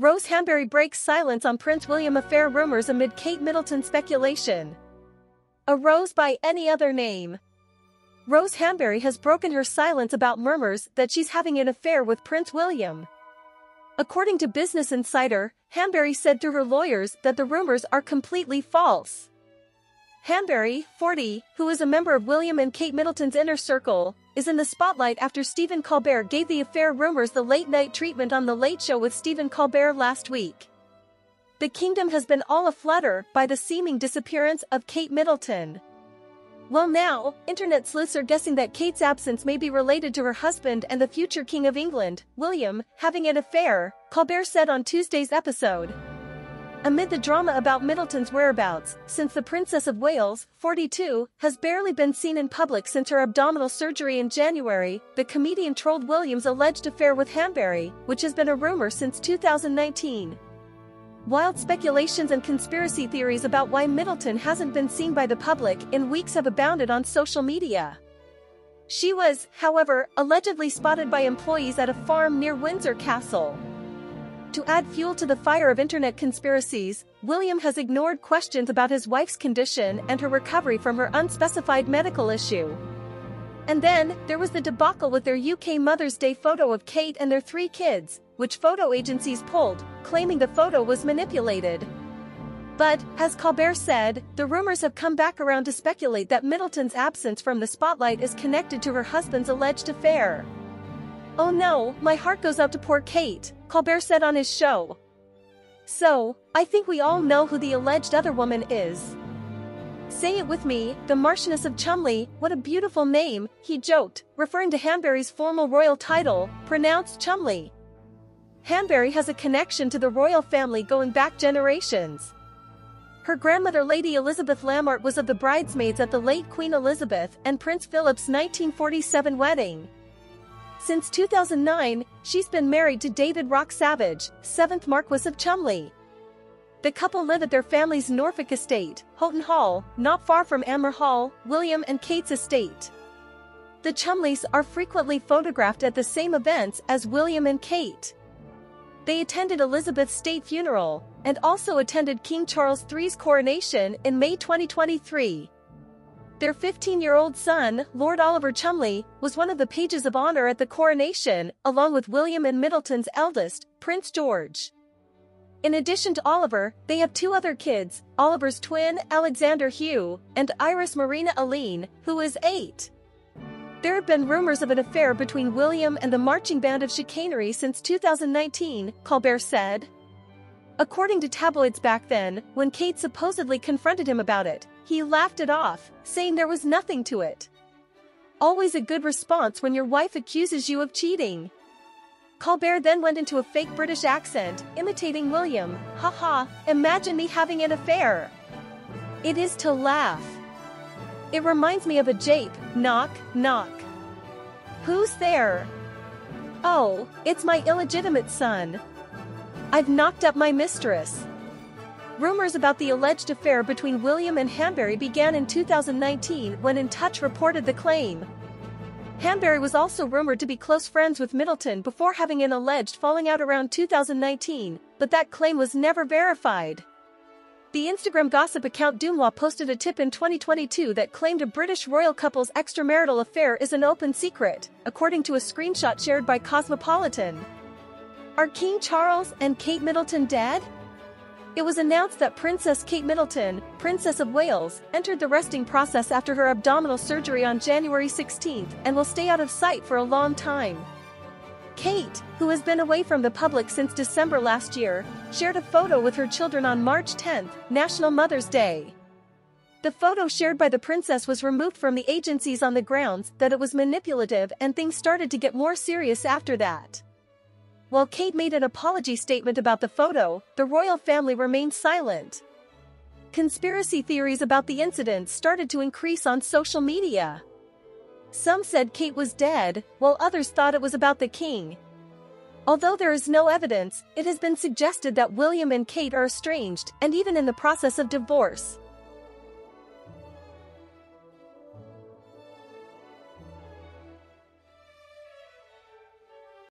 Rose Hanbury breaks silence on Prince William affair rumors amid Kate Middleton speculation. A Rose by any other name. Rose Hanbury has broken her silence about murmurs that she's having an affair with Prince William. According to Business Insider, Hanbury said to her lawyers that the rumors are completely false. Hanbury, 40, who is a member of William and Kate Middleton's inner circle, is in the spotlight after Stephen Colbert gave the affair rumors the late-night treatment on The Late Show with Stephen Colbert last week. The kingdom has been all aflutter by the seeming disappearance of Kate Middleton. Well now, internet sleuths are guessing that Kate's absence may be related to her husband and the future King of England, William, having an affair, Colbert said on Tuesday's episode. Amid the drama about Middleton's whereabouts, since the Princess of Wales, 42, has barely been seen in public since her abdominal surgery in January, the comedian trolled William's alleged affair with Hanbury, which has been a rumor since 2019. Wild speculations and conspiracy theories about why Middleton hasn't been seen by the public in weeks have abounded on social media. She was, however, allegedly spotted by employees at a farm near Windsor Castle. To add fuel to the fire of internet conspiracies, William has ignored questions about his wife's condition and her recovery from her unspecified medical issue. And then, there was the debacle with their UK Mother's Day photo of Kate and their three kids, which photo agencies pulled, claiming the photo was manipulated. But, as Colbert said, the rumors have come back around to speculate that Middleton's absence from the spotlight is connected to her husband's alleged affair. "Oh no, my heart goes out to poor Kate," Colbert said on his show. "So, I think we all know who the alleged other woman is. Say it with me, the Marchioness of Cholmondeley, what a beautiful name," he joked, referring to Hanbury's formal royal title, pronounced Chumley. Hanbury has a connection to the royal family going back generations. Her grandmother Lady Elizabeth Lamart was of the bridesmaids at the late Queen Elizabeth and Prince Philip's 1947 wedding. Since 2009, she's been married to David Rock Savage, 7th Marquess of Cholmondeley. The couple live at their family's Norfolk estate, Houghton Hall, not far from Anmer Hall, William and Kate's estate. The Cholmondeley's are frequently photographed at the same events as William and Kate. They attended Elizabeth's state funeral, and also attended King Charles III's coronation in May 2023. Their 15-year-old son, Lord Oliver Cholmondeley, was one of the pages of honor at the coronation, along with William and Middleton's eldest, Prince George. In addition to Oliver, they have two other kids, Oliver's twin, Alexander Hugh, and Iris Marina Aline, who is 8. There have been rumors of an affair between William and the marching band of chicanery since 2019, Colbert said. According to tabloids back then, when Kate supposedly confronted him about it, he laughed it off, saying there was nothing to it. Always a good response when your wife accuses you of cheating. Colbert then went into a fake British accent, imitating William, "Haha, imagine me having an affair. It is to laugh. It reminds me of a jape, knock, knock. Who's there? Oh, it's my illegitimate son. I've knocked up my mistress." Rumors about the alleged affair between William and Hanbury began in 2019 when InTouch reported the claim. Hanbury was also rumored to be close friends with Middleton before having an alleged falling out around 2019, but that claim was never verified. The Instagram gossip account Doomlaw posted a tip in 2022 that claimed a British royal couple's extramarital affair is an open secret, according to a screenshot shared by Cosmopolitan. Are King Charles and Kate Middleton dead? It was announced that Princess Kate Middleton, Princess of Wales, entered the resting process after her abdominal surgery on January 16 and will stay out of sight for a long time. Kate, who has been away from the public since December last year, shared a photo with her children on March 10, National Mother's Day. The photo shared by the princess was removed from the agencies on the grounds that it was manipulative, and things started to get more serious after that. While Kate made an apology statement about the photo, the royal family remained silent. Conspiracy theories about the incident started to increase on social media. Some said Kate was dead, while others thought it was about the king. Although there is no evidence, it has been suggested that William and Kate are estranged and even in the process of divorce.